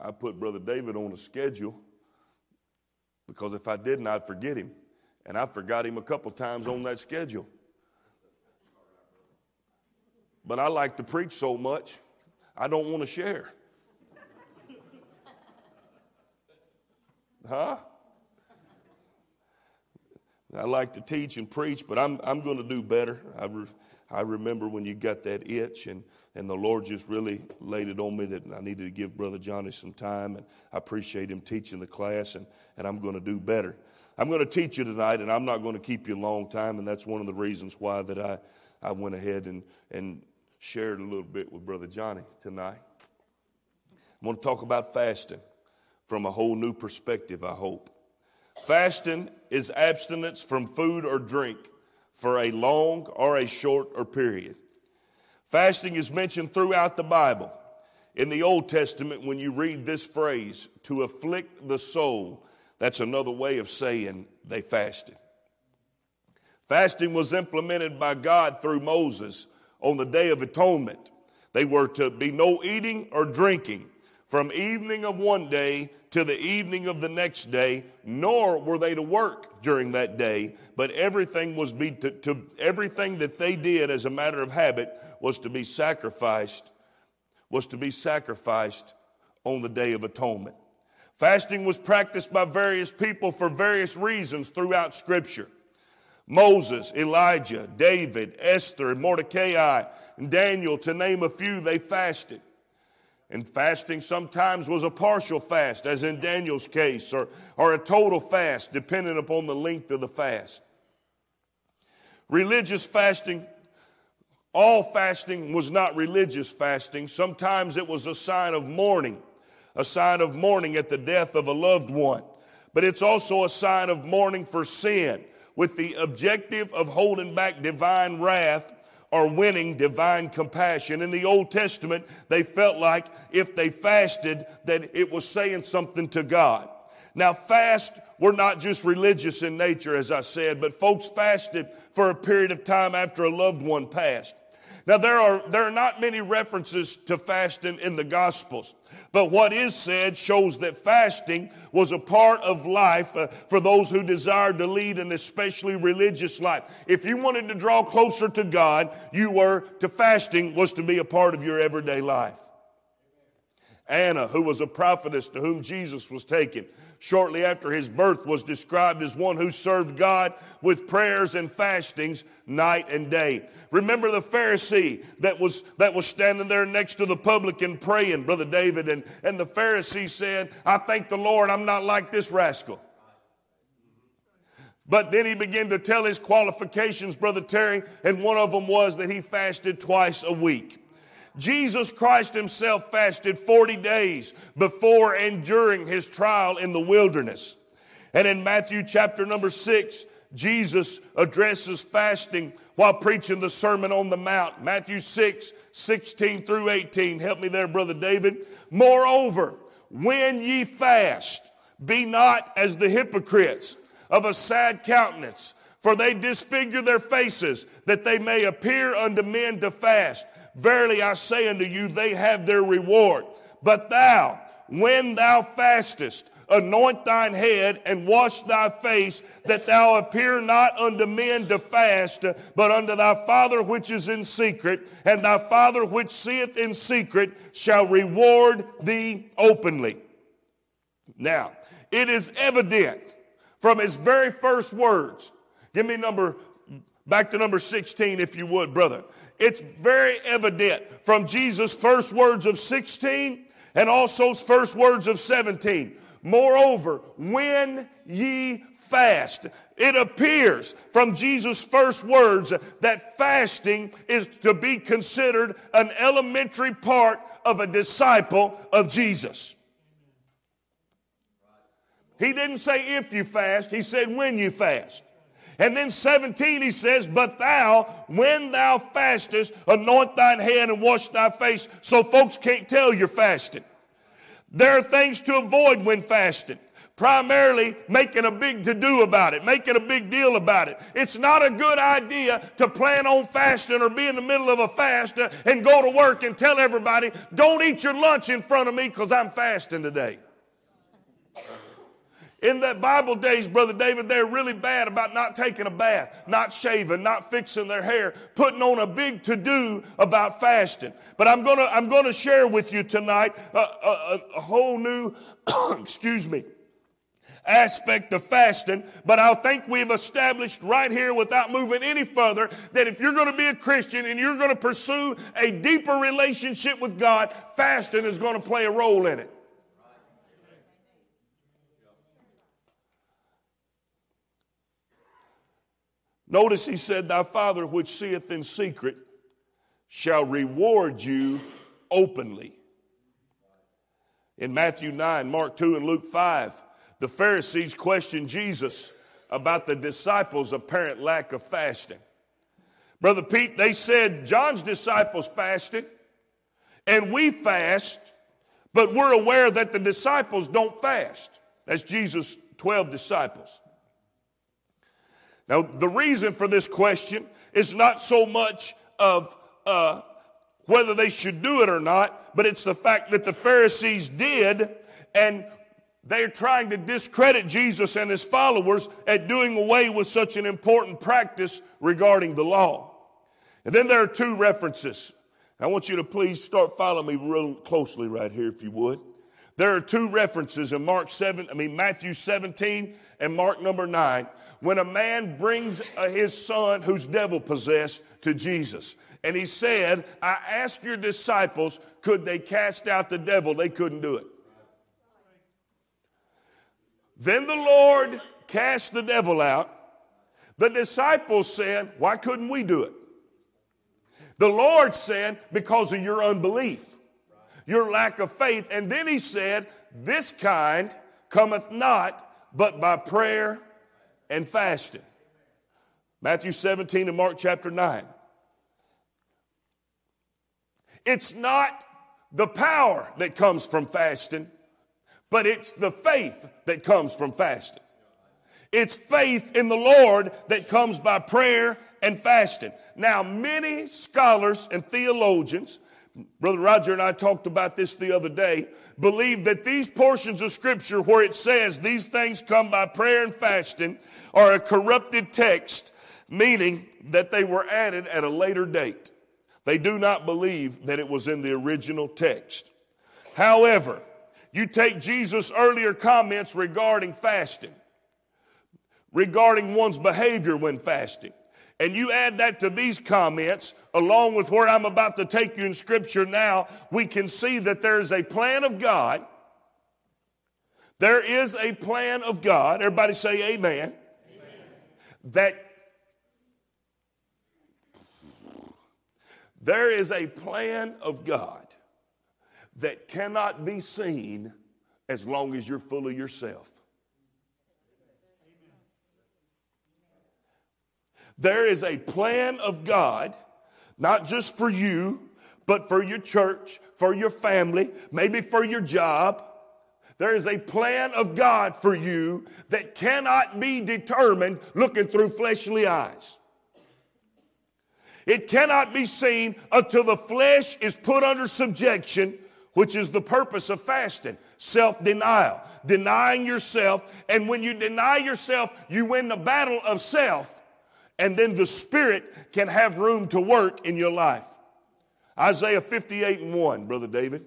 I put Brother David on a schedule because if I didn't, I'd forget him. And I forgot him a couple times on that schedule. But I like to preach so much, I don't want to share. Huh? I like to teach and preach, but I'm going to do better. I remember when you got that itch, and the Lord just really laid it on me that I needed to give Brother Johnny some time, and I appreciate him teaching the class, and I'm going to do better. I'm going to teach you tonight, and I'm not going to keep you a long time, and that's one of the reasons why that I went ahead and shared a little bit with Brother Johnny tonight. I'm going to talk about fasting from a whole new perspective, I hope. Fasting is abstinence from food or drink for a long or a short or period. Fasting is mentioned throughout the Bible. In the Old Testament, when you read this phrase, to afflict the soul, that's another way of saying they fasted. Fasting was implemented by God through Moses on the Day of Atonement. They were to be no eating or drinking from evening of one day to the evening of the next day, nor were they to work during that day, but everything was everything that they did as a matter of habit was to be sacrificed on the Day of Atonement. Fasting was practiced by various people for various reasons throughout Scripture. Moses, Elijah, David, Esther, Mordecai, and Daniel, to name a few, they fasted. And fasting sometimes was a partial fast, as in Daniel's case, or a total fast, depending upon the length of the fast. Religious fasting, all fasting was not religious fasting. Sometimes it was a sign of mourning at the death of a loved one. But it's also a sign of mourning for sin, with the objective of holding back divine wrath or winning divine compassion. In the Old Testament, they felt like if they fasted, that it was saying something to God. Now, fasts were not just religious in nature, as I said, but folks fasted for a period of time after a loved one passed. Now, there are not many references to fasting in the Gospels, but what is said shows that fasting was a part of life for those who desired to lead an especially religious life. If you wanted to draw closer to God, fasting was to be a part of your everyday life. Anna, who was a prophetess to whom Jesus was taken, shortly after his birth was described as one who served God with prayers and fastings night and day. Remember the Pharisee that was standing there next to the publican praying, Brother David, and the Pharisee said, "I thank the Lord I'm not like this rascal." But then he began to tell his qualifications, Brother Terry, and one of them was that he fasted twice a week. Jesus Christ himself fasted 40 days before and during his trial in the wilderness. And in Matthew chapter number 6, Jesus addresses fasting while preaching the Sermon on the Mount. Matthew 6, 16 through 18. Help me there, Brother David. Moreover, when ye fast, be not as the hypocrites, of a sad countenance, for they disfigure their faces, that they may appear unto men to fast. Verily I say unto you, they have their reward. But thou, when thou fastest, anoint thine head and wash thy face, that thou appear not unto men to fast, but unto thy Father which is in secret, and thy Father which seeth in secret shall reward thee openly. Now, it is evident from his very first words. Give me back to number 16, if you would, brother. It's very evident from Jesus' first words of 16 and also first words of 17. Moreover, when ye fast, it appears from Jesus' first words that fasting is to be considered an elementary part of a disciple of Jesus. He didn't say if you fast, he said when you fast. And then 17 he says, but thou, when thou fastest, anoint thine head and wash thy face, so folks can't tell you're fasting. There are things to avoid when fasting. primarily making a big to-do about it, making a big deal about it. It's not a good idea to plan on fasting or be in the middle of a fast and go to work and tell everybody, don't eat your lunch in front of me because I'm fasting today. In the Bible days, Brother David, they're really bad about not taking a bath, not shaving, not fixing their hair, putting on a big to-do about fasting. But I'm gonna share with you tonight a whole new, excuse me, aspect of fasting. But I think we've established right here without moving any further that if you're going to be a Christian and you're going to pursue a deeper relationship with God, fasting is going to play a role in it. Notice he said, thy Father which seeth in secret shall reward you openly. In Matthew 9, Mark 2, and Luke 5, the Pharisees questioned Jesus about the disciples' apparent lack of fasting. Brother Pete, they said, John's disciples fasted, and we fast, but we're aware that the disciples don't fast. That's Jesus' 12 disciples. Now, the reason for this question is not so much of whether they should do it or not, but it's the fact that the Pharisees did, and they're trying to discredit Jesus and his followers at doing away with such an important practice regarding the law. And then there are two references. I want you to please start following me real closely right here if you would. There are two references in Matthew 17 and Mark number 9, when a man brings his son who's devil-possessed to Jesus. And he said, I asked your disciples, could they cast out the devil? They couldn't do it. Then the Lord cast the devil out. The disciples said, why couldn't we do it? The Lord said, because of your unbelief, your lack of faith. And then he said, this kind cometh not but by prayer and fasting. Matthew 17 and Mark chapter 9. It's not the power that comes from fasting, but it's the faith that comes from fasting. It's faith in the Lord that comes by prayer and fasting. Now, many scholars and theologians, Brother Roger and I talked about this the other day, believe that these portions of Scripture where it says these things come by prayer and fasting are a corrupted text, meaning that they were added at a later date. They do not believe that it was in the original text. However, you take Jesus' earlier comments regarding fasting, regarding one's behavior when fasting, and you add that to these comments, along with where I'm about to take you in Scripture now, we can see that there is a plan of God. There is a plan of God. Everybody say amen. Amen. That there is a plan of God that cannot be seen as long as you're full of yourself. There is a plan of God, not just for you, but for your church, for your family, maybe for your job. There is a plan of God for you that cannot be determined looking through fleshly eyes. It cannot be seen until the flesh is put under subjection, which is the purpose of fasting, self-denial, denying yourself. And when you deny yourself, you win the battle of self. And then the Spirit can have room to work in your life. Isaiah 58 and 1, Brother David.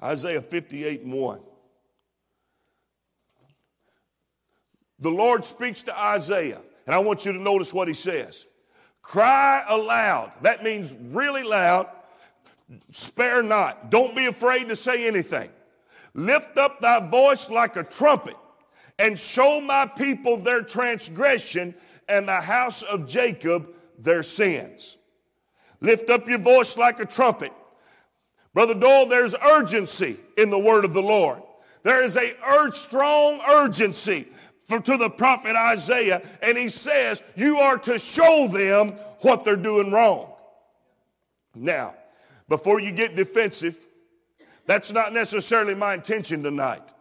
Isaiah 58 and 1. The Lord speaks to Isaiah, and I want you to notice what he says. Cry aloud. That means really loud. Spare not. Don't be afraid to say anything. Lift up thy voice like a trumpet, and show my people their transgression and the house of Jacob their sins. Lift up your voice like a trumpet. Brother Doyle, there's urgency in the word of the Lord. There is a strong urgency to the prophet Isaiah, and he says, you are to show them what they're doing wrong. Now, before you get defensive, That's not necessarily my intention tonight.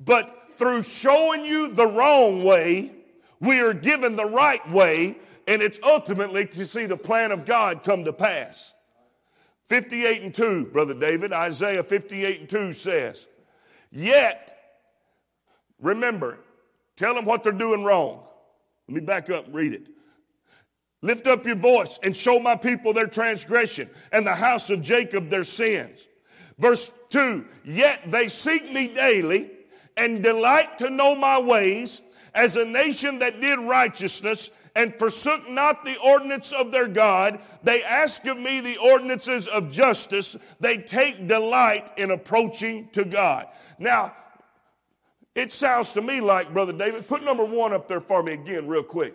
But through showing you the wrong way, we are given the right way, and it's ultimately to see the plan of God come to pass. 58:2, Brother David, Isaiah 58:2 says, yet, remember, tell them what they're doing wrong. Let me back up and read it. Lift up your voice and show my people their transgression and the house of Jacob their sins. Verse 2, yet they seek me daily and delight to know my ways, as a nation that did righteousness and forsook not the ordinance of their God. They ask of me the ordinances of justice. They take delight in approaching to God. Now, it sounds to me like, Brother David, put number one up there for me again real quick.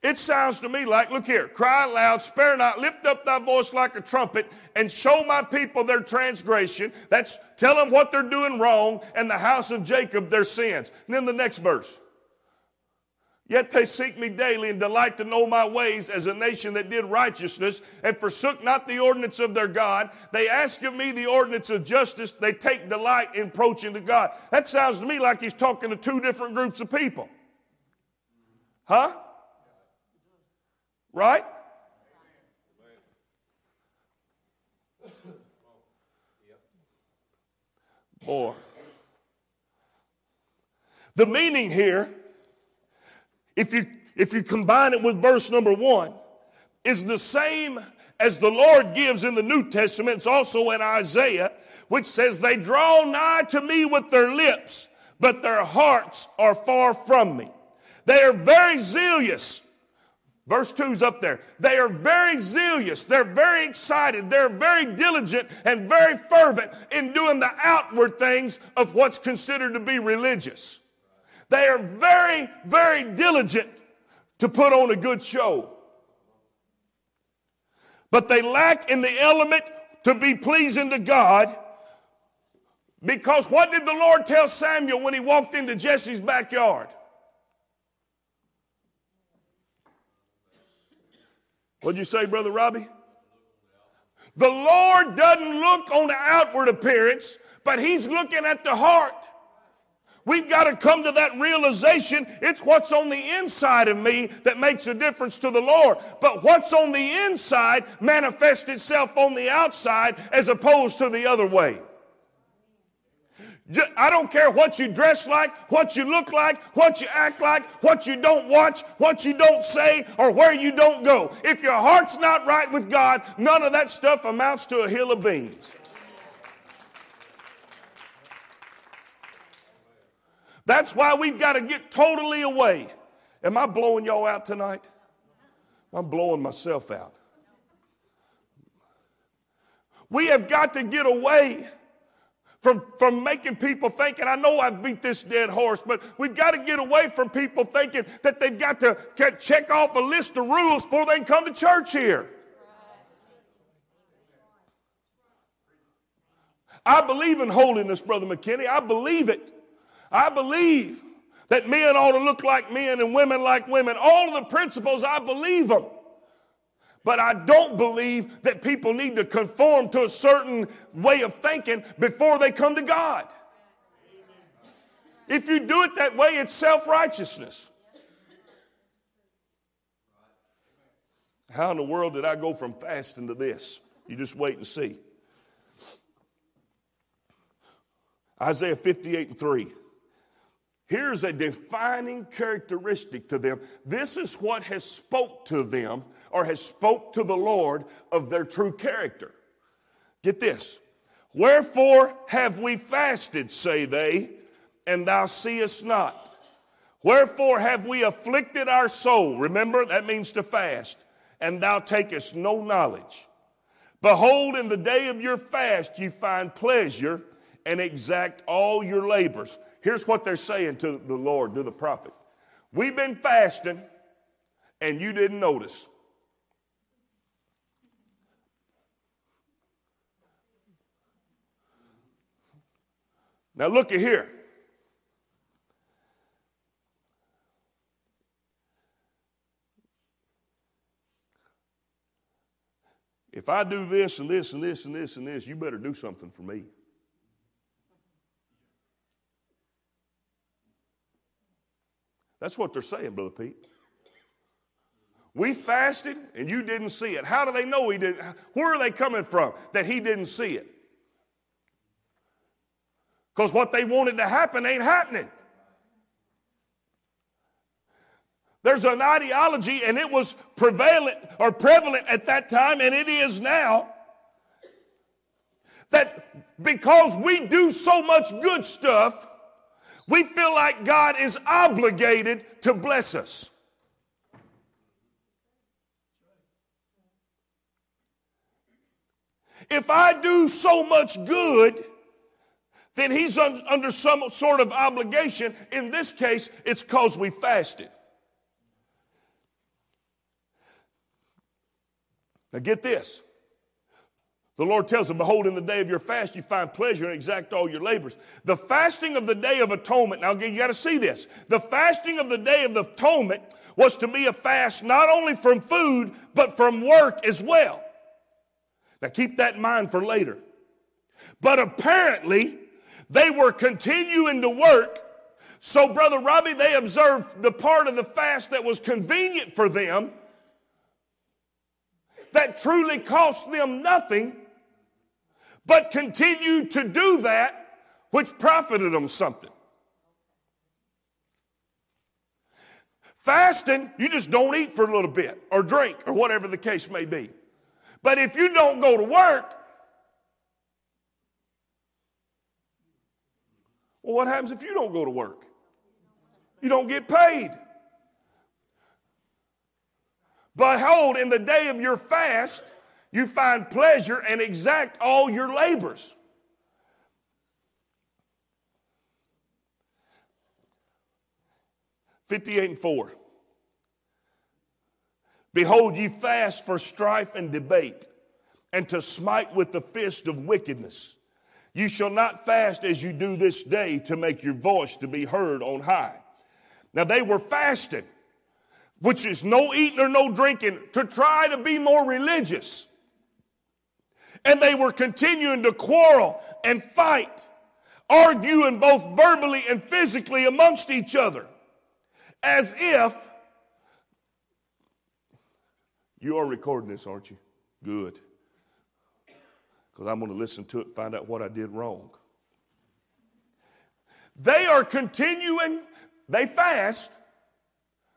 It sounds to me like, look here, cry aloud, spare not, lift up thy voice like a trumpet, and show my people their transgression. That's tell them what they're doing wrong, and the house of Jacob their sins. And then the next verse. Yet they seek me daily and delight to know my ways, as a nation that did righteousness and forsook not the ordinance of their God. They ask of me the ordinance of justice. They take delight in approaching to God. That sounds to me like he's talking to two different groups of people. Huh? Right? Boy. The meaning here, if you combine it with verse number 1, is the same as the Lord gives in the New Testament. It's also in Isaiah, which says, they draw nigh to me with their lips, but their hearts are far from me. They are very zealous. Verse 2's up there. They are very zealous. They're very excited. They're very diligent and very fervent in doing the outward things of what's considered to be religious. They are very, very diligent to put on a good show. But they lack in the element to be pleasing to God, because what did the Lord tell Samuel when he walked into Jesse's backyard? What'd you say, Brother Robbie? The Lord doesn't look on the outward appearance, but he's looking at the heart. We've got to come to that realization. It's what's on the inside of me that makes a difference to the Lord. But what's on the inside manifests itself on the outside, as opposed to the other way. I don't care what you dress like, what you look like, what you act like, what you don't watch, what you don't say, or where you don't go. If your heart's not right with God, none of that stuff amounts to a hill of beans. That's why we've got to get totally away. Am I blowing y'all out tonight? I'm blowing myself out. We have got to get away from making people think, and I know I've beat this dead horse, but we've got to get away from people thinking that they've got to check off a list of rules before they can come to church here. I believe in holiness, Brother McKinney. I believe it. I believe that men ought to look like men and women like women. All of the principles, I believe them. But I don't believe that people need to conform to a certain way of thinking before they come to God. If you do it that way, it's self-righteousness. How in the world did I go from fasting to this? You just wait and see. Isaiah 58:3. Here's a defining characteristic to them. This is what has spoke to them, or has spoke to the Lord, of their true character. Get this. Wherefore have we fasted, say they, and thou seest not? Wherefore have we afflicted our soul? Remember, that means to fast. And thou takest no knowledge. Behold, in the day of your fast ye find pleasure and exact all your labors. Here's what they're saying to the Lord, to the prophet. We've been fasting, and you didn't notice. Now look at here. If if I do this and this and this and this and this, you better do something for me. That's what they're saying, Brother Pete. We fasted and you didn't see it. How do they know he didn't? Where are they coming from that he didn't see it? Because what they wanted to happen ain't happening. There's an ideology, and it was prevalent at that time, and it is now, that because we do so much good stuff, we feel like God is obligated to bless us. If I do so much good, then he's under some sort of obligation. In this case, it's because we fasted. Now get this. The Lord tells them, behold, in the day of your fast you find pleasure and exact all your labors. The fasting of the Day of Atonement, now again, you got to see this. The fasting of the Day of Atonement was to be a fast not only from food, but from work as well. Now keep that in mind for later. But apparently, they were continuing to work. So, Brother Robbie, they observed the part of the fast that was convenient for them, that truly cost them nothing, but continued to do that which profited them something. Fasting, you just don't eat for a little bit or drink or whatever the case may be. But if you don't go to work, well, what happens if you don't go to work? You don't get paid. Behold, in the day of your fast, you find pleasure and exact all your labors. Matthew 58:4. Behold, ye fast for strife and debate, and to smite with the fist of wickedness. You shall not fast as you do this day to make your voice to be heard on high. Now they were fasting, which is no eating or no drinking, to try to be more religious. And they were continuing to quarrel and fight, arguing both verbally and physically amongst each other, as if... You are recording this, aren't you? Good. Because I'm going to listen to it and find out what I did wrong. They are continuing, they fast,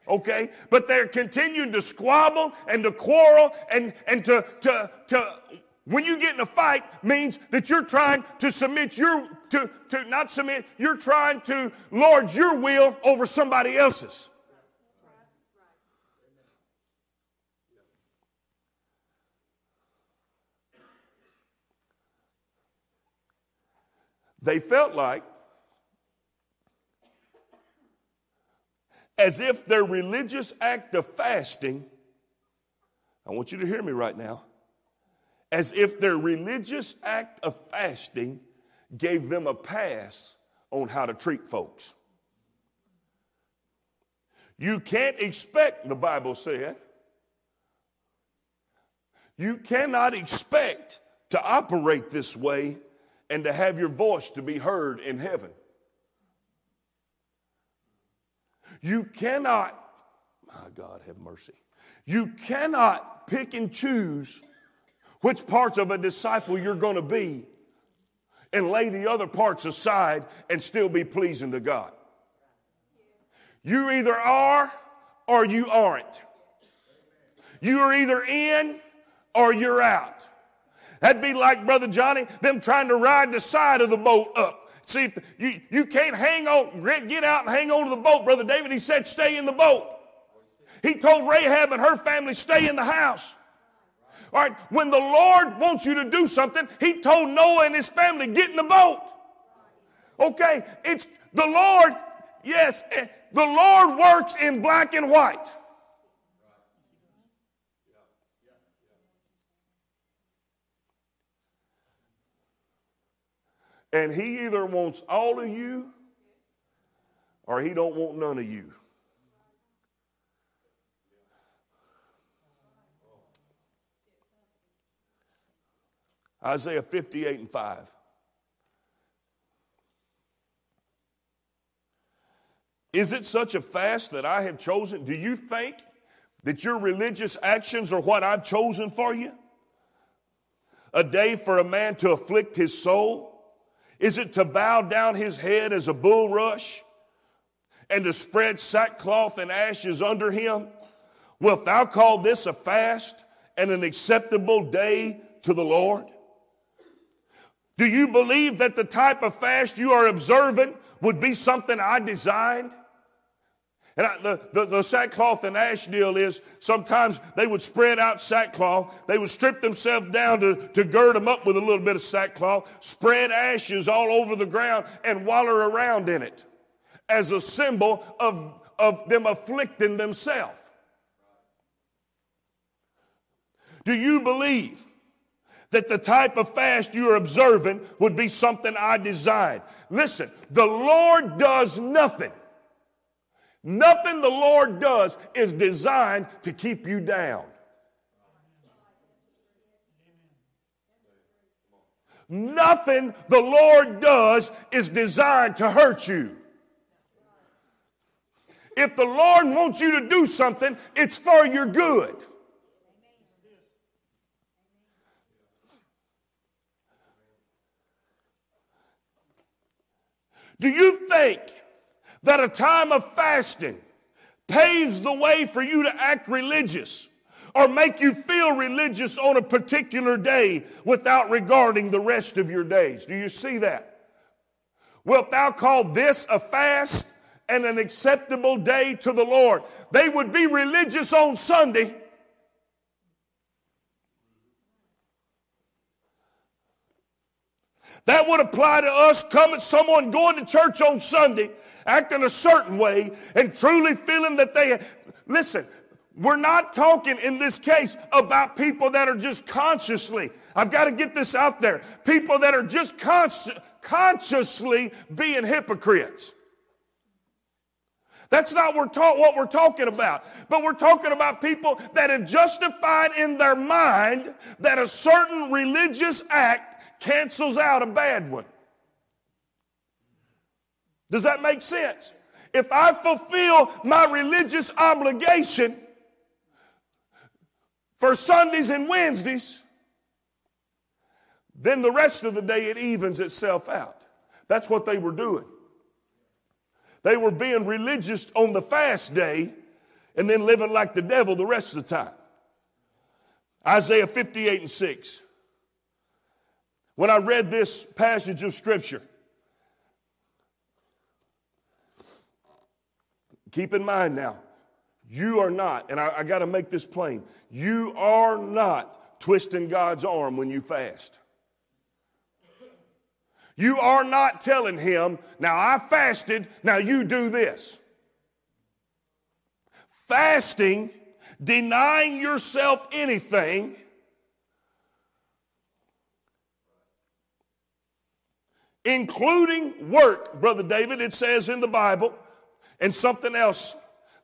okay, but they're continuing to squabble and to quarrel and to when you get in a fight means that you're trying to submit your, to not submit, you're trying to lord your will over somebody else's. They felt like as if their religious act of fasting, I want you to hear me right now, as if their religious act of fasting gave them a pass on how to treat folks. You can't expect, the Bible said, you cannot expect to operate this way and to have your voice to be heard in heaven. You cannot, my God, have mercy. You cannot pick and choose which parts of a disciple you're going to be and lay the other parts aside and still be pleasing to God. You either are or you aren't. You are either in or you're out. That'd be like, Brother Johnny, them trying to ride the side of the boat up. See, if you can't hang on, get out and hang on to the boat. Brother David, he said, stay in the boat. He told Rahab and her family, stay in the house. All right, when the Lord wants you to do something, he told Noah and his family, get in the boat. Okay, it's the Lord, yes, the Lord works in black and white. And he either wants all of you or he don't want none of you. Isaiah 58:5. Is it such a fast that I have chosen? Do you think that your religious actions are what I've chosen for you? A day for a man to afflict his soul? Is it to bow down his head as a bulrush and to spread sackcloth and ashes under him? Wilt thou call this a fast and an acceptable day to the Lord? Do you believe that the type of fast you are observing would be something I designed? And the sackcloth and ash deal is sometimes they would spread out sackcloth. They would strip themselves down to gird them up with a little bit of sackcloth, spread ashes all over the ground and wallow around in it as a symbol of them afflicting themselves. Do you believe that the type of fast you are observing would be something I designed? Listen, the Lord does nothing. Nothing the Lord does is designed to keep you down. Nothing the Lord does is designed to hurt you. If the Lord wants you to do something, it's for your good. Do you think that a time of fasting paves the way for you to act religious or make you feel religious on a particular day without regarding the rest of your days? Do you see that? Wilt thou call this a fast and an acceptable day to the Lord? They would be religious on Sunday. That would apply to us coming, someone going to church on Sunday, acting a certain way, and truly feeling that they... Listen, we're not talking in this case about people that are just consciously... I've got to get this out there. People that are just consciously being hypocrites. That's not what we're talking about. But we're talking about people that have justified in their mind that a certain religious act cancels out a bad one. Does that make sense? If I fulfill my religious obligation for Sundays and Wednesdays, then the rest of the day it evens itself out. That's what they were doing. They were being religious on the fast day and then living like the devil the rest of the time. Isaiah 58:6. When I read this passage of Scripture, keep in mind now, you are not, and I got to make this plain, you are not twisting God's arm when you fast. You are not telling Him, now I fasted, now you do this. Fasting, denying yourself anything, including work, Brother David, it says in the Bible, and something else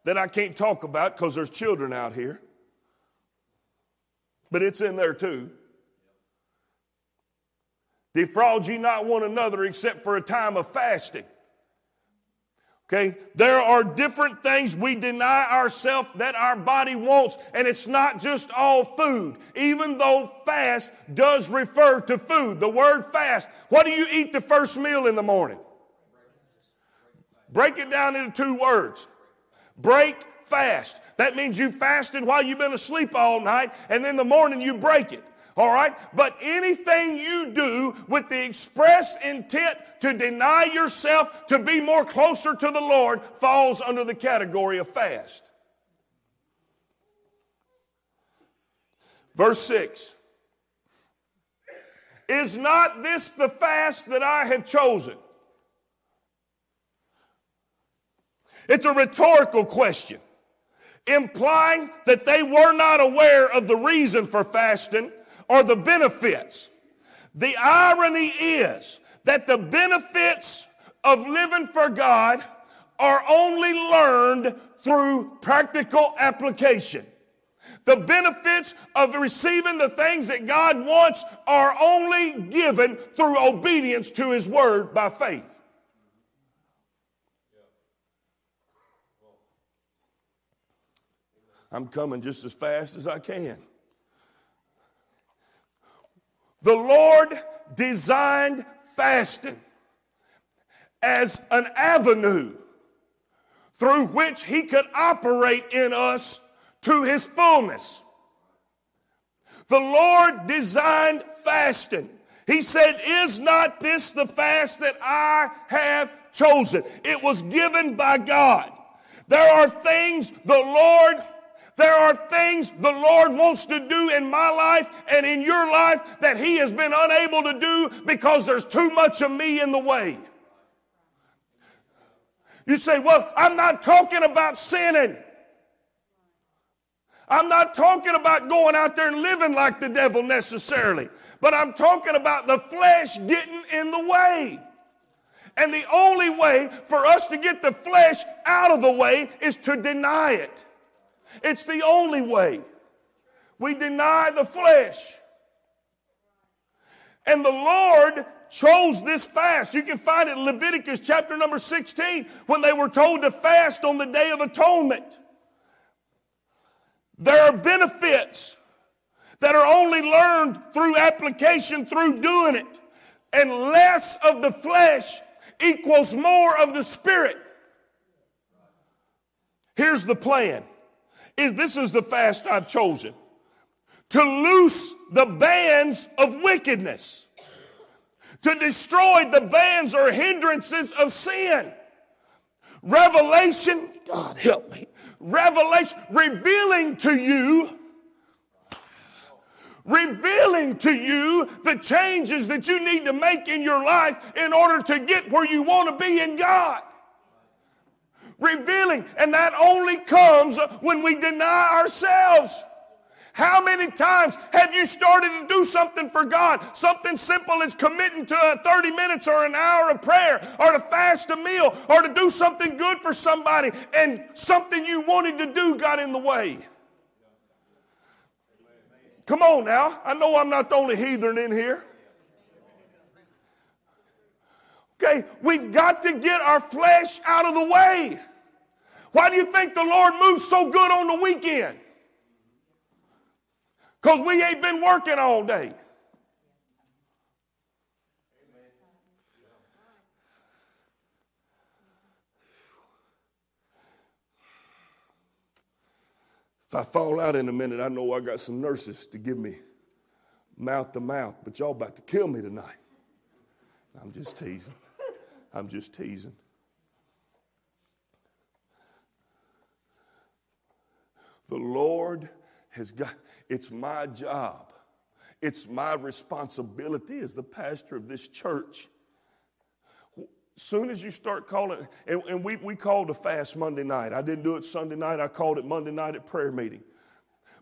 that I can't talk about because there's children out here, but it's in there too. Defraud ye not one another except for a time of fasting. Okay, there are different things we deny ourselves that our body wants, and it's not just all food, even though fast does refer to food. The word fast, what do you eat the first meal in the morning? Break it down into two words. Break fast. That means you fasted while you've been asleep all night, and then in the morning you break it. All right? But anything you do with the express intent to deny yourself, to be more closer to the Lord, falls under the category of fast. Verse 6. Is not this the fast that I have chosen? It's a rhetorical question, implying that they were not aware of the reason for fasting or the benefits. The irony is that the benefits of living for God are only learned through practical application. The benefits of receiving the things that God wants are only given through obedience to His Word by faith. I'm coming just as fast as I can. The Lord designed fasting as an avenue through which He could operate in us to His fullness. The Lord designed fasting. He said, "Is not this the fast that I have chosen?" It was given by God. There are things the Lord wants to do in my life and in your life that He has been unable to do because there's too much of me in the way. You say, well, I'm not talking about sinning. I'm not talking about going out there and living like the devil necessarily. But I'm talking about the flesh getting in the way. And the only way for us to get the flesh out of the way is to deny it. It's the only way. We deny the flesh. And the Lord chose this fast. You can find it in Leviticus chapter number 16 when they were told to fast on the Day of Atonement. There are benefits that are only learned through application, through doing it. And less of the flesh equals more of the Spirit. Here's the plan. This is the fast I've chosen. To loose the bands of wickedness. To destroy the bands or hindrances of sin. Revelation, God help me. Revelation, revealing to you the changes that you need to make in your life in order to get where you want to be in God. Revealing, and that only comes when we deny ourselves. How many times have you started to do something for God? Something simple as committing to 30 minutes or an hour of prayer or to fast a meal or to do something good for somebody, and something you wanted to do got in the way. Come on now. I know I'm not the only heathen in here. Okay, we've got to get our flesh out of the way. Why do you think the Lord moves so good on the weekend? Because we ain't been working all day. If I fall out in a minute, I know I got some nurses to give me mouth to mouth, but y'all about to kill me tonight. I'm just teasing. I'm just teasing. The Lord has got, it's my job. It's my responsibility as the pastor of this church. Soon as you start calling, and we called a fast Monday night. I didn't do it Sunday night. I called it Monday night at prayer meeting.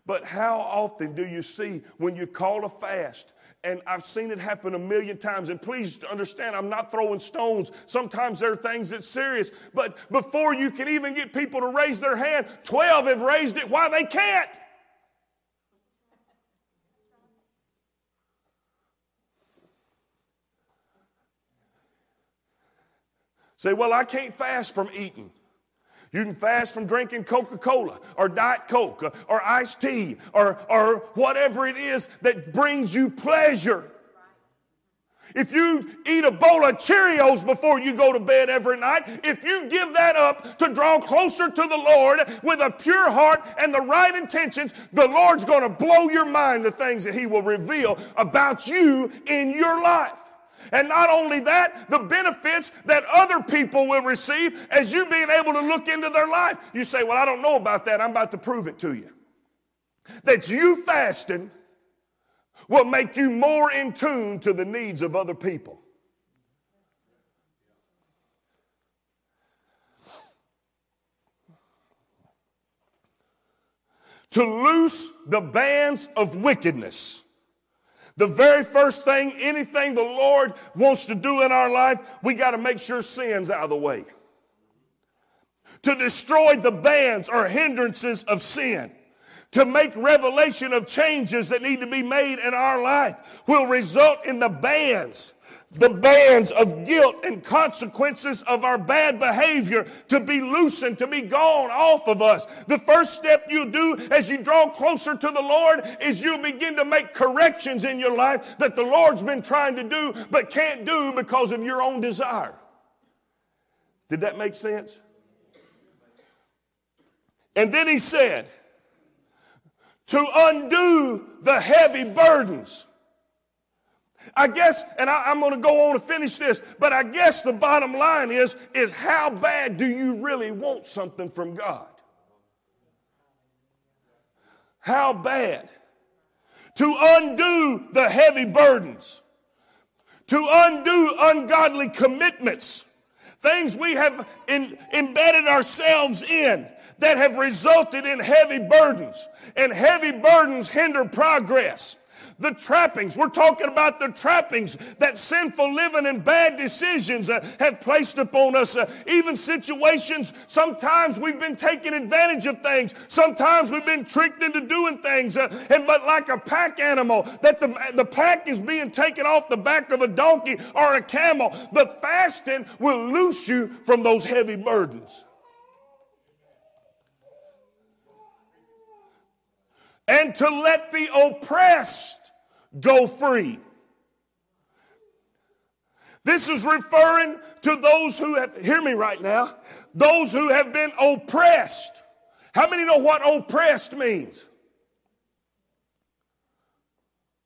But how often do you see when you call a fast? And I've seen it happen a million times. And please understand, I'm not throwing stones. Sometimes there are things that's serious. But before you can even get people to raise their hand, 12 have raised it. Why? They can't. Say, well, I can't fast from eating. You can fast from drinking Coca-Cola or Diet Coke or iced tea or whatever it is that brings you pleasure. If you eat a bowl of Cheerios before you go to bed every night, if you give that up to draw closer to the Lord with a pure heart and the right intentions, the Lord's going to blow your mind the things that He will reveal about you in your life. And not only that, the benefits that other people will receive as you being able to look into their life. You say, well, I don't know about that. I'm about to prove it to you. That you fasting will make you more in tune to the needs of other people. To loose the bands of wickedness. The very first thing, anything the Lord wants to do in our life, we got to make sure sin's out of the way. To destroy the bands or hindrances of sin. to make revelation of changes that need to be made in our life will result in the bands of guilt and consequences of our bad behavior to be loosened, to be gone off of us. The first step you do as you draw closer to the Lord is you begin to make corrections in your life that the Lord's been trying to do but can't do because of your own desire. Did that make sense? And then he said, to undo the heavy burdens. I guess, and I'm going to go on to finish this, but I guess the bottom line is how bad do you really want something from God? How bad? To undo the heavy burdens. To undo ungodly commitments. Things we have embedded ourselves in that have resulted in heavy burdens. And heavy burdens hinder progress. The trappings, we're talking about the trappings that sinful living and bad decisions have placed upon us. Even situations, sometimes we've been taking advantage of things. Sometimes we've been tricked into doing things. But like a pack animal, that the pack is being taken off the back of a donkey or a camel. But fasting will loose you from those heavy burdens. And to let the oppressed go free. This is referring to those who have, hear me right now, those who have been oppressed. How many know what oppressed means?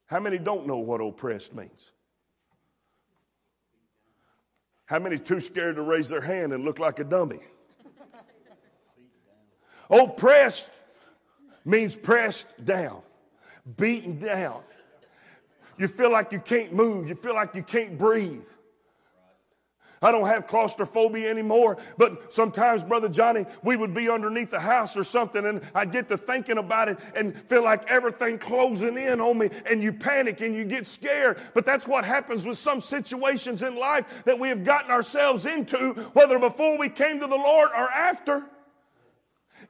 How many don't know what oppressed means? How many too scared to raise their hand and look like a dummy? Oppressed means pressed down, beaten down. You feel like you can't move. You feel like you can't breathe. I don't have claustrophobia anymore, but sometimes, Brother Johnny, we would be underneath the house or something, and I'd get to thinking about it and feel like everything closing in on me, and you panic and you get scared. But that's what happens with some situations in life that we have gotten ourselves into, whether before we came to the Lord or after.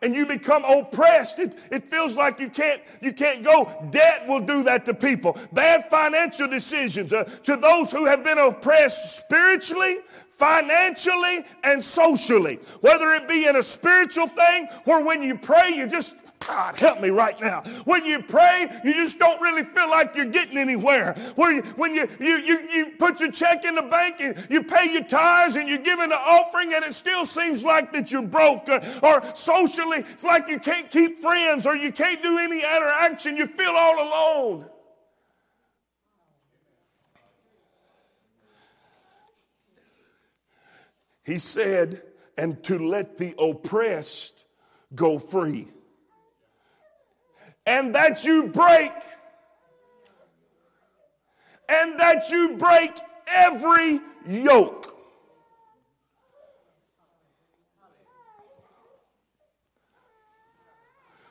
And you become oppressed. It feels like you can't go. Debt will do that to people. Bad financial decisions to those who have been oppressed spiritually, financially, and socially. Whether it be in a spiritual thing where when you pray, you just, God, help me right now. When you pray, you just don't really feel like you're getting anywhere. When you put your check in the bank and you pay your tithes and you give an offering and it still seems like that you're broke. Or socially, it's like you can't keep friends or you can't do any interaction. You feel all alone. He said, and to let the oppressed go free. And that you break. And that you break every yoke.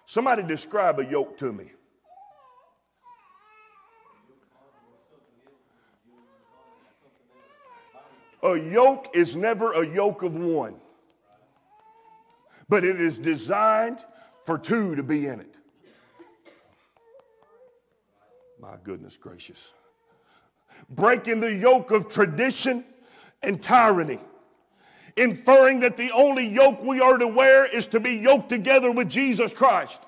Somebody describe a yoke to me. A yoke is never a yoke of one. But it is designed for two to be in it. My goodness gracious. Breaking the yoke of tradition and tyranny. Inferring that the only yoke we are to wear is to be yoked together with Jesus Christ.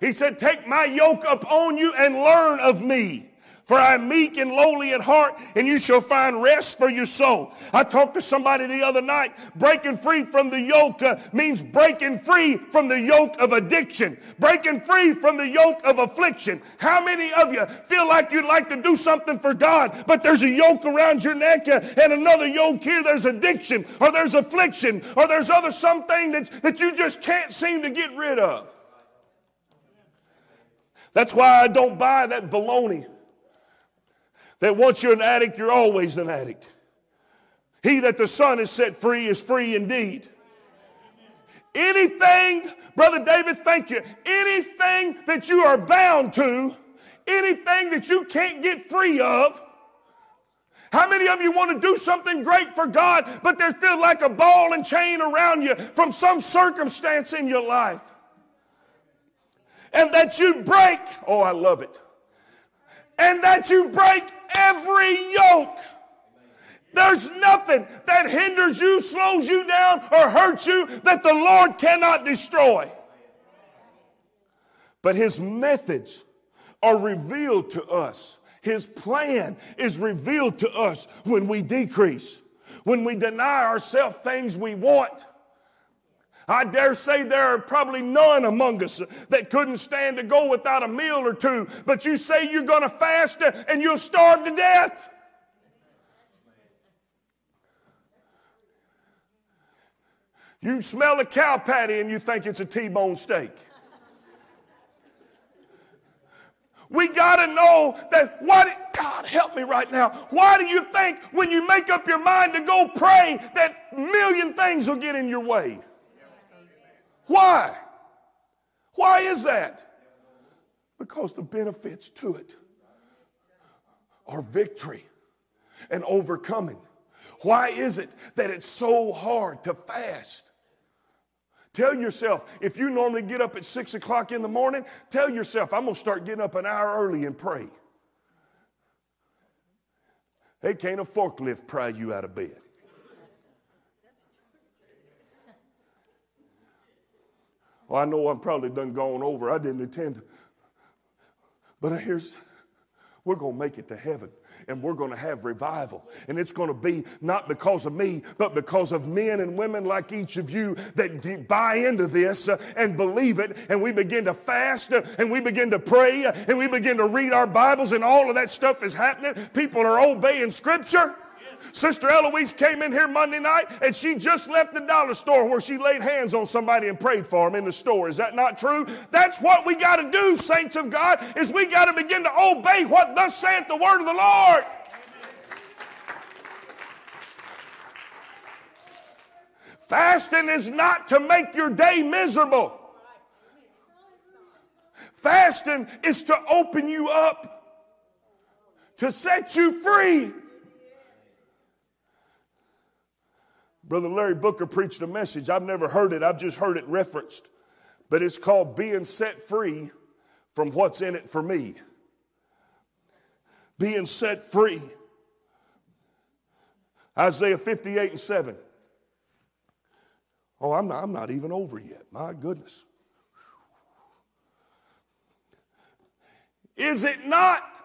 He said, take my yoke upon you and learn of me. For I am meek and lowly at heart, and you shall find rest for your soul. I talked to somebody the other night. Breaking free from the yoke means breaking free from the yoke of addiction. Breaking free from the yoke of affliction. How many of you feel like you'd like to do something for God, but there's a yoke around your neck and another yoke here? There's addiction, or there's affliction, or there's other something that you just can't seem to get rid of. That's why I don't buy that baloney. That once you're an addict, you're always an addict. He that the Son has set free is free indeed. Anything, Brother David, thank you. Anything that you are bound to, anything that you can't get free of. How many of you want to do something great for God, but they feel like a ball and chain around you from some circumstance in your life? and that you break, oh, I love it, and that you break every yoke. There's nothing that hinders you, slows you down, or hurts you that the Lord cannot destroy. But his methods are revealed to us. His plan is revealed to us when we decrease, when we deny ourselves things we want. I dare say there are probably none among us that couldn't stand to go without a meal or two, but you say you're going to fast and you'll starve to death. You smell a cow patty and you think it's a T-bone steak. We got to know that. God help me right now. Why do you think when you make up your mind to go pray that a million things will get in your way? Why? Why is that? Because the benefits to it are victory and overcoming. Why is it that it's so hard to fast? Tell yourself, if you normally get up at 6 o'clock in the morning, tell yourself, I'm going to start getting up an hour early and pray. They can't a forklift pry you out of bed. Well, I know I'm probably done gone over. I didn't intend. But here's... We're going to make it to heaven, and we're going to have revival. And it's going to be not because of me, but because of men and women like each of you that buy into this and believe it. And we begin to fast, and we begin to pray, and we begin to read our Bibles, and all of that stuff is happening. People are obeying Scripture. Sister Eloise came in here Monday night, and she just left the dollar store where she laid hands on somebody and prayed for them in the store. Is that not true? That's what we got to do, saints of God, is we got to begin to obey what thus saith the word of the Lord. Fasting is not to make your day miserable. Fasting is to open you up, to set you free. Brother Larry Booker preached a message. I've never heard it. I've just heard it referenced. But it's called Being Set Free from What's in It for Me. Being set free. Isaiah 58:7. Oh, I'm not even over yet. My goodness. Is it not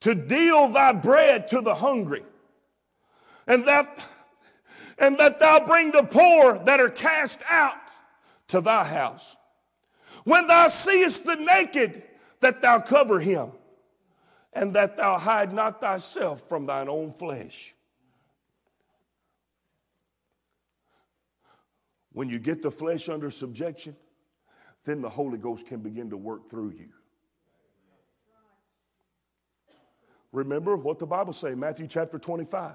to deal thy bread to the hungry? And that thou bring the poor that are cast out to thy house. When thou seest the naked, that thou cover him, and that thou hide not thyself from thine own flesh. When you get the flesh under subjection, then the Holy Ghost can begin to work through you. Remember what the Bible says, Matthew chapter 25.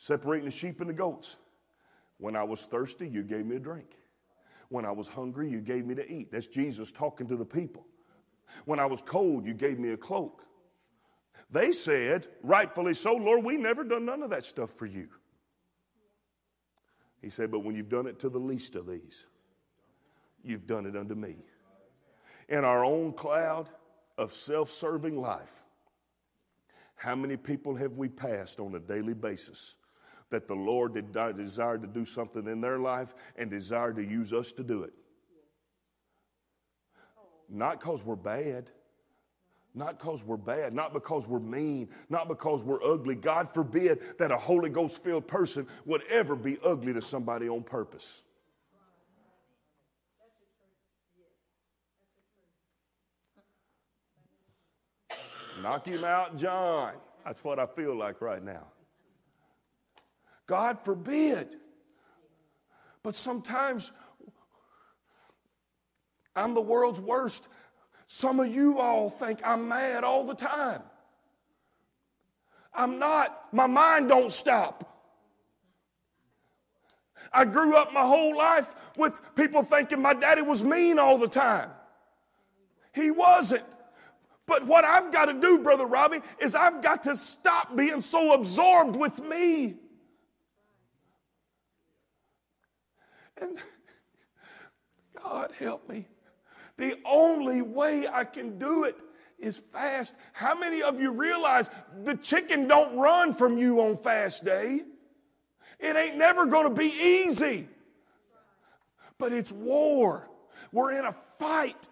Separating the sheep and the goats. When I was thirsty, you gave me a drink. When I was hungry, you gave me to eat. That's Jesus talking to the people. When I was cold, you gave me a cloak. They said, rightfully so, Lord, we never done none of that stuff for you. He said, but when you've done it to the least of these, you've done it unto me. In our own cloud of self-serving life, how many people have we passed on a daily basis that the Lord desired to do something in their life and desired to use us to do it? Not because we're bad. Not because we're bad. Not because we're mean. Not because we're ugly. God forbid that a Holy Ghost-filled person would ever be ugly to somebody on purpose. Knock him out, John. That's what I feel like right now. God forbid. But sometimes I'm the world's worst. Some of you all think I'm mad all the time. I'm not. My mind don't stop. I grew up my whole life with people thinking my daddy was mean all the time. He wasn't. But what I've got to do, Brother Robbie, is I've got to stop being so absorbed with me. And God, help me. The only way I can do it is fast. How many of you realize the chicken don't run from you on fast day? It ain't never going to be easy. But it's war. We're in a fight,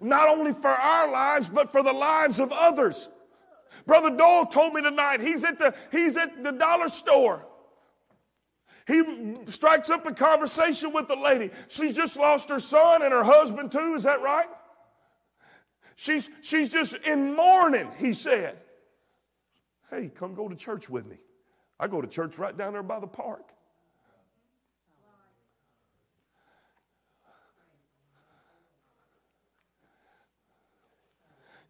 not only for our lives, but for the lives of others. Brother Doyle told me tonight, he's at the dollar store. He strikes up a conversation with the lady. She's just lost her son and her husband too, is that right? She's just in mourning, he said. Hey, come go to church with me. I go to church right down there by the park.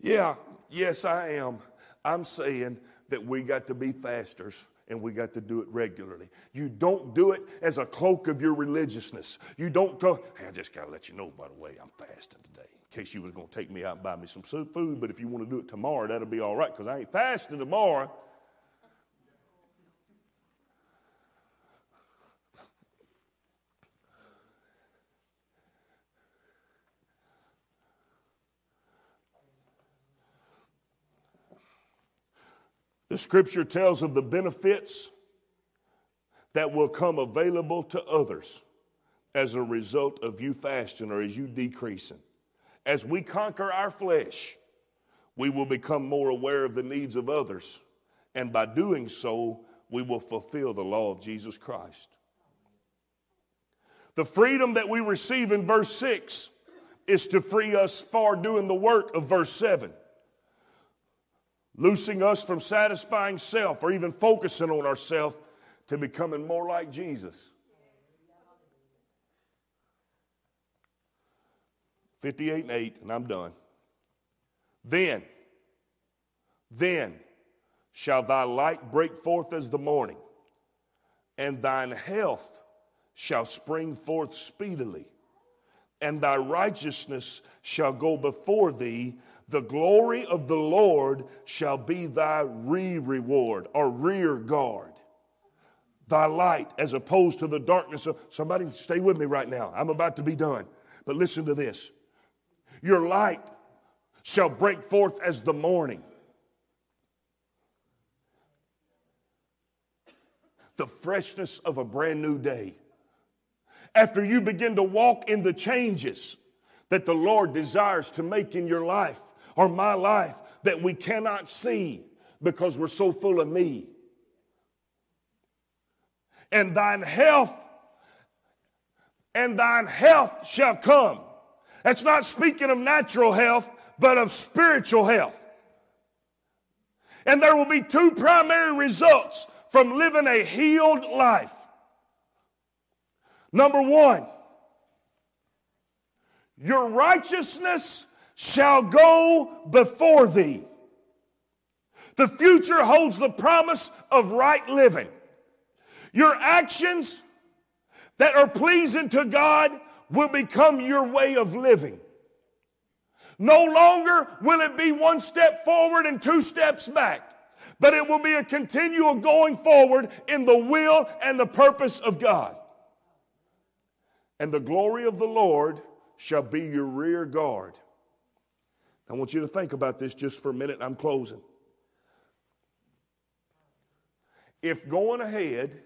Yeah, yes, I am. I'm saying that we got to be fasters. And we got to do it regularly. You don't do it as a cloak of your religiousness. You don't go, hey, I just got to let you know, by the way, I'm fasting today. In case you was going to take me out and buy me some food, but if you want to do it tomorrow, that'll be all right because I ain't fasting tomorrow. The scripture tells of the benefits that will come available to others as a result of you fasting or as you decreasing. As we conquer our flesh, we will become more aware of the needs of others. And by doing so, we will fulfill the law of Jesus Christ. The freedom that we receive in verse 6 is to free us for doing the work of verse 7. Loosing us from satisfying self or even focusing on ourselves to becoming more like Jesus. 58:8, and I'm done. Then shall thy light break forth as the morning, and thine health shall spring forth speedily. And thy righteousness shall go before thee. The glory of the Lord shall be thy reward or rear guard. Thy light as opposed to the darkness. Somebody stay with me right now. I'm about to be done. But listen to this. Your light shall break forth as the morning. The freshness of a brand new day. After you begin to walk in the changes that the Lord desires to make in your life or my life that we cannot see because we're so full of me. And thine health shall come. That's not speaking of natural health, but of spiritual health. And there will be two primary results from living a healed life. Number one, your righteousness shall go before thee. The future holds the promise of right living. Your actions that are pleasing to God will become your way of living. No longer will it be one step forward and two steps back, but it will be a continual going forward in the will and the purpose of God. And the glory of the Lord shall be your rear guard. I want you to think about this just for a minute. I'm closing. If going ahead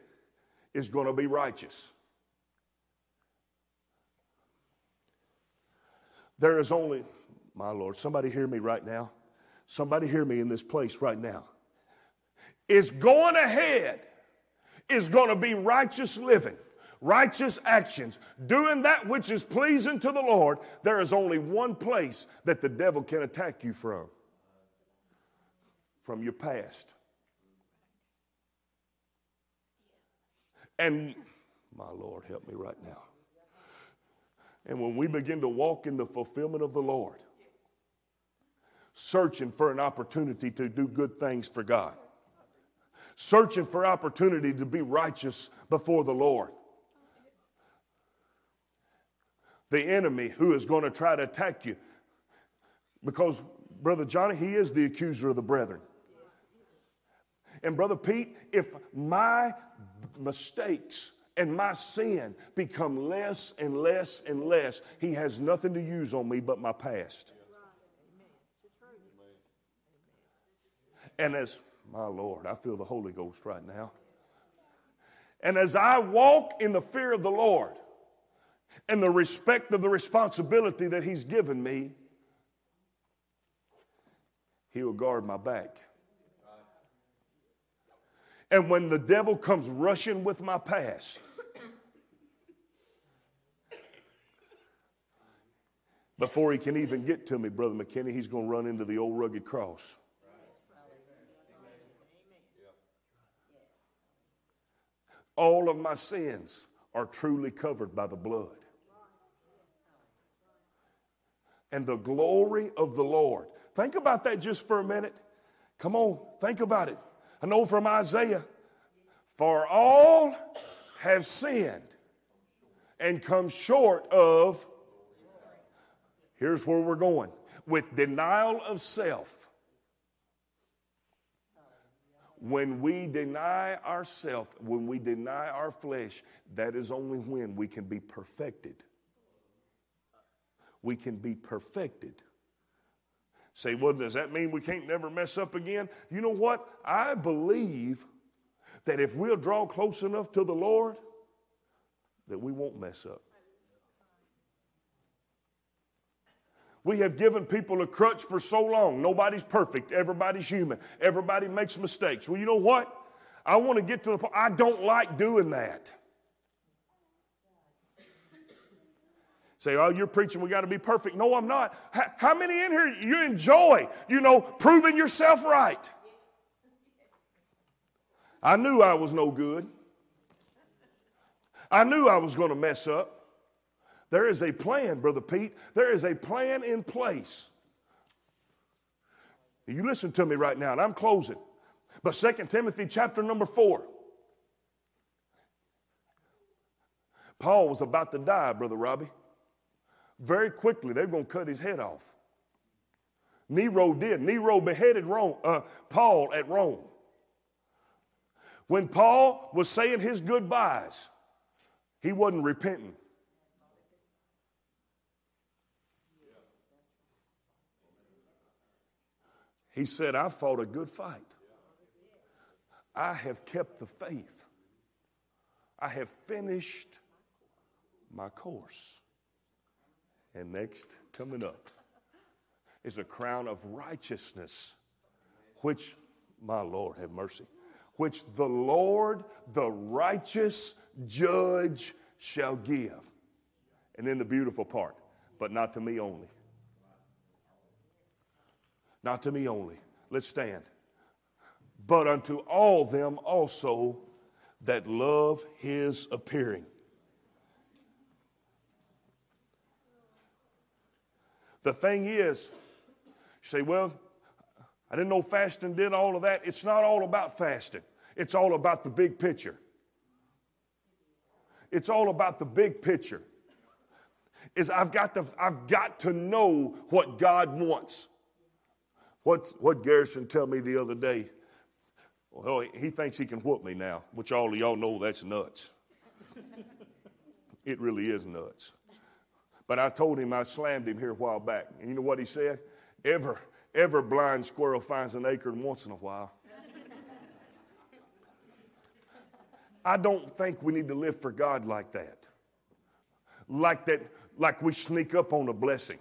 is going to be righteous, there is only, my Lord, somebody hear me right now. Somebody hear me in this place right now. If going ahead is going to be righteous living, righteous actions, doing that which is pleasing to the Lord, there is only one place that the devil can attack you from your past. And, my Lord, help me right now. And when we begin to walk in the fulfillment of the Lord, searching for an opportunity to do good things for God, searching for opportunity to be righteous before the Lord, the enemy who is going to try to attack you. Because, Brother Johnny, he is the accuser of the brethren. And, Brother Pete, if my mistakes and my sin become less and less and less. He has nothing to use on me but my past. And as, my Lord, I feel the Holy Ghost right now. And as I walk in the fear of the Lord and the respect of the responsibility that He's given me, He will guard my back. And when the devil comes rushing with my past, before he can even get to me, Brother McKinney, he's going to run into the old rugged cross. All of my sins are truly covered by the blood. And the glory of the Lord. Think about that just for a minute. Come on, think about it. I know from Isaiah, for all have sinned and come short of, here's where we're going, with denial of self. When we deny ourselves, when we deny our flesh, that is only when we can be perfected. We can be perfected. Say, well, does that mean we can't never mess up again? You know what? I believe that if we'll draw close enough to the Lord, that we won't mess up. We have given people a crutch for so long. Nobody's perfect. Everybody's human. Everybody makes mistakes. Well, you know what? I want to get to the point. I don't like doing that. Say, oh, you're preaching, we got to be perfect. No, I'm not. How many in here you enjoy, you know, proving yourself right? I knew I was no good. I knew I was going to mess up. There is a plan, Brother Pete. There is a plan in place. You listen to me right now, and I'm closing. But 2 Timothy chapter number 4. Paul was about to die, Brother Robbie. Very quickly, they're going to cut his head off. Nero did. Nero beheaded Paul at Rome. When Paul was saying his goodbyes, he wasn't repenting. He said, I fought a good fight. I have kept the faith. I have finished my course. And next, coming up, is a crown of righteousness, which, my Lord, have mercy, which the Lord, the righteous judge, shall give. And then the beautiful part, but not to me only. Not to me only. Let's stand. But unto all them also that love his appearing. The thing is, you say, well, I didn't know fasting did all of that. It's not all about fasting. It's all about the big picture. It's all about the big picture. Is I've got to know what God wants. What Garrison tell me the other day? Well, he thinks he can whoop me now, which all of y'all know that's nuts. It really is nuts. But I told him, I slammed him here a while back. And you know what he said? Every blind squirrel finds an acorn once in a while. I don't think we need to live for God like that. Like we sneak up on a blessing.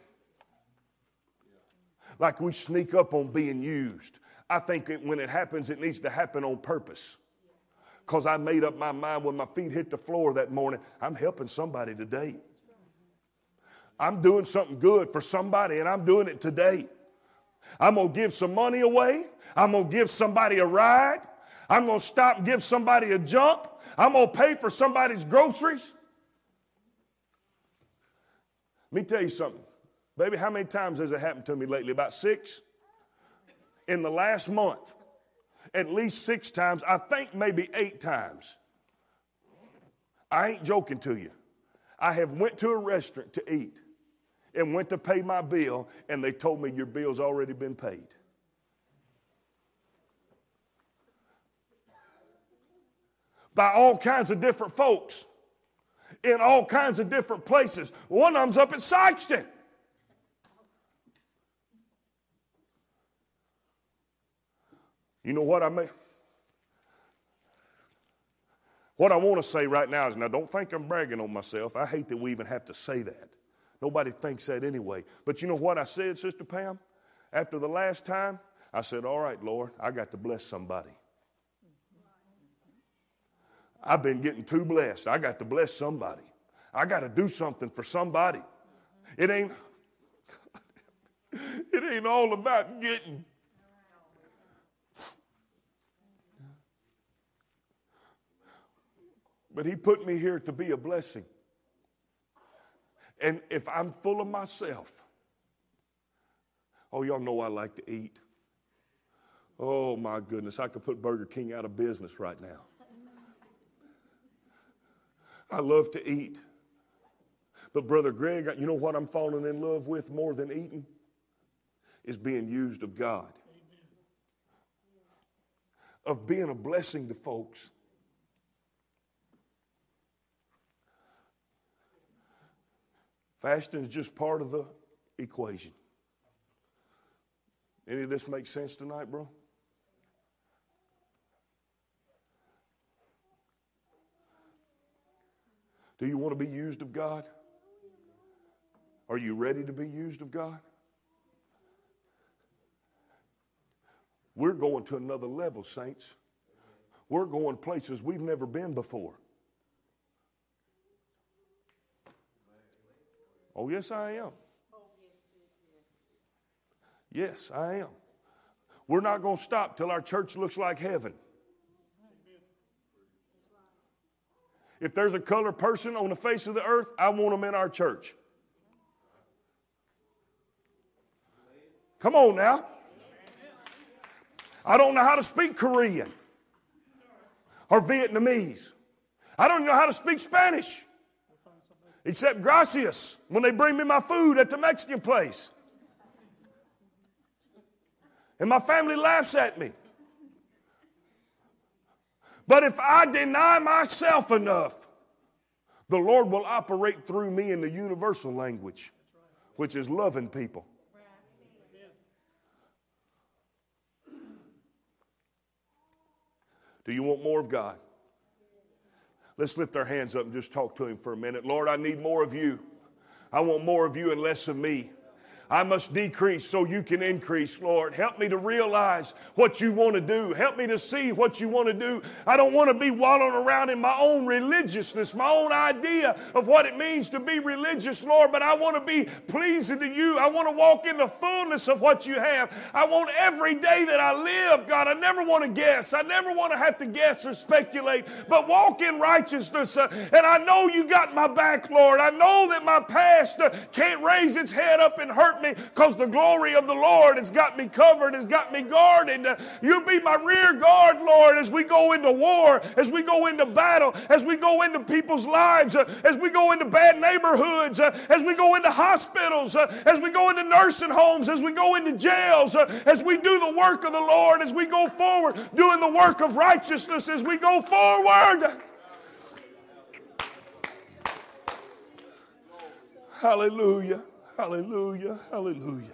Like we sneak up on being used. I think when it happens, it needs to happen on purpose. Because I made up my mind when my feet hit the floor that morning, I'm helping somebody today. I'm doing something good for somebody, and I'm doing it today. I'm going to give some money away. I'm going to give somebody a ride. I'm going to stop and give somebody a jump. I'm going to pay for somebody's groceries. Let me tell you something. Baby, how many times has it happened to me lately? About 6? In the last month, at least 6 times. I think maybe 8 times. I ain't joking to you. I have went to a restaurant to eat and went to pay my bill, and they told me your bill's already been paid. by all kinds of different folks in all kinds of different places. One of them's up at Sikeston. You know what I mean? What I want to say right now is, now don't think I'm bragging on myself. I hate that we even have to say that. Nobody thinks that anyway. But you know what I said, Sister Pam? After the last time, I said, all right, Lord, I got to bless somebody. I've been getting too blessed. I got to bless somebody. I got to do something for somebody. It ain't all about getting. But he put me here to be a blessing. And if I'm full of myself, oh, y'all know I like to eat. Oh, my goodness, I could put Burger King out of business right now. I love to eat. But Brother Greg, you know what I'm falling in love with more than eating? Is being used of God. Of being a blessing to folks. Fasting is just part of the equation. Any of this make sense tonight, bro? Do you want to be used of God? Are you ready to be used of God? We're going to another level, saints. We're going places we've never been before. Oh, yes, I am. Yes, I am. We're not going to stop till our church looks like heaven. If there's a colored person on the face of the earth, I want them in our church. Come on now. I don't know how to speak Korean or Vietnamese. I don't know how to speak Spanish. Except gracias when they bring me my food at the Mexican place. And my family laughs at me. But if I deny myself enough, the Lord will operate through me in the universal language, which is loving people. Do you want more of God? Let's lift our hands up and just talk to him for a minute. Lord, I need more of you. I want more of you and less of me. I must decrease so you can increase, Lord. Help me to realize what you want to do. Help me to see what you want to do. I don't want to be wallowing around in my own religiousness, my own idea of what it means to be religious, Lord, but I want to be pleasing to you. I want to walk in the fullness of what you have. I want every day that I live, God, I never want to guess. I never want to have to guess or speculate, but walk in righteousness. And I know you got my back, Lord. I know that my past can't raise its head up and hurt me, because the glory of the Lord has got me covered, has got me guarded. You be my rear guard, Lord, as we go into war, as we go into battle, as we go into people's lives, as we go into bad neighborhoods, as we go into hospitals, as we go into nursing homes, as we go into jails, as we do the work of the Lord, as we go forward doing the work of righteousness, as we go forward. Hallelujah. Hallelujah, hallelujah,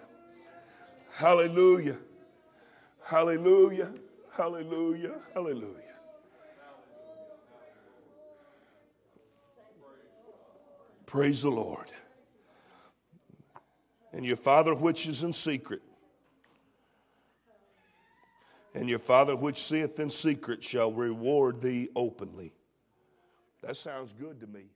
hallelujah, hallelujah, hallelujah, hallelujah. Praise the Lord. And your Father which is in secret, and your Father which seeth in secret shall reward thee openly. That sounds good to me.